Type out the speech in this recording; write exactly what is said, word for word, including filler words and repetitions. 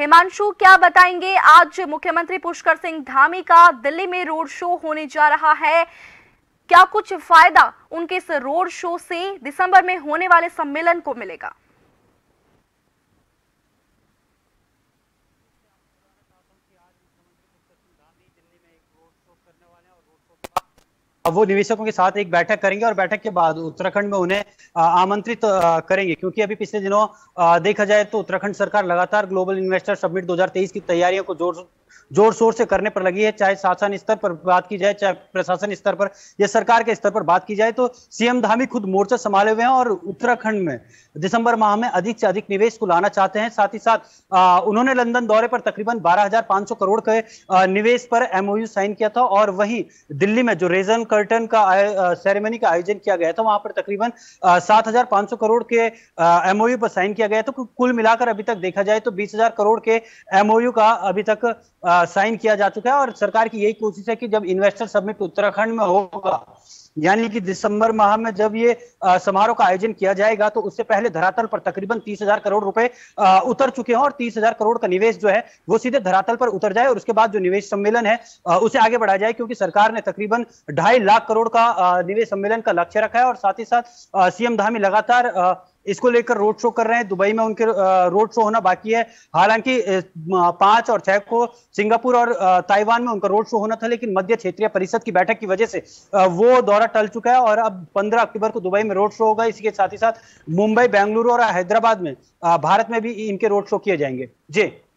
हिमांशु क्या बताएंगे, आज मुख्यमंत्री पुष्कर सिंह धामी का दिल्ली में रोड शो होने जा रहा है, क्या कुछ फायदा उनके इस रोड शो से दिसंबर में होने वाले सम्मेलन को मिलेगा? वो निवेशकों के साथ एक बैठक करेंगे और बैठक के बाद उत्तराखंड में उन्हें आमंत्रित करेंगे, क्योंकि अभी पिछले दिनों देखा जाए तो उत्तराखंड सरकार लगातार ग्लोबल इन्वेस्टर समिट दो हज़ार तेईस की तैयारियों को जोर जोर शोर से करने पर लगी है। चाहे शासन स्तर पर बात की जाए, चाहे प्रशासन स्तर पर या सरकार के स्तर पर बात की जाए, तो सीएम धामी खुद मोर्चा संभाले हुए हैं और उत्तराखंड में दिसंबर माह में अधिक से अधिक निवेश को लाना चाहते हैं। साथ ही साथ उन्होंने लंदन दौरे पर तकरीबन बारह हजार पांच सौ करोड़ के निवेश पर एमओयू साइन किया था और वहीं दिल्ली में जो रेजन कर्टन का सेरेमनी का आयोजन किया गया था वहां पर तकरीबन सात हजार पांच सौ करोड़ के एमओयू पर साइन किया गया था। तो कुल मिलाकर अभी तक देखा जाए तो बीस हजार करोड़ के एमओयू का अभी तक साइन किया जा चुका है और सरकार की यही कोशिश है कि जब इन्वेस्टर समिट उत्तराखंड में होगा, यानी कि दिसंबर माह में जब ये समारोह का आयोजन किया जाएगा, तो उससे पहले धरातल पर तकरीबन तीस हजार करोड़ रुपए उतर चुके हैं और तीस हजार करोड़ का निवेश जो है वो सीधे धरातल पर उतर जाए और उसके बाद जो निवेश सम्मेलन है उसे आगे बढ़ाया जाए, क्योंकि सरकार ने तकरीबन ढाई लाख करोड़ का निवेश सम्मेलन का लक्ष्य रखा है। और साथ ही साथ सीएम धामी लगातार इसको लेकर रोड शो कर रहे हैं। दुबई में उनके रोड शो होना बाकी है, हालांकि पांच और छह को सिंगापुर और ताइवान में उनका रोड शो होना था, लेकिन मध्य क्षेत्रीय परिषद की बैठक की वजह से वो दौरा टल चुका है और अब पंद्रह अक्टूबर को दुबई में रोड शो होगा। इसके साथ ही साथ मुंबई, बेंगलुरु और हैदराबाद में, भारत में भी इनके रोड शो किए जाएंगे। जी।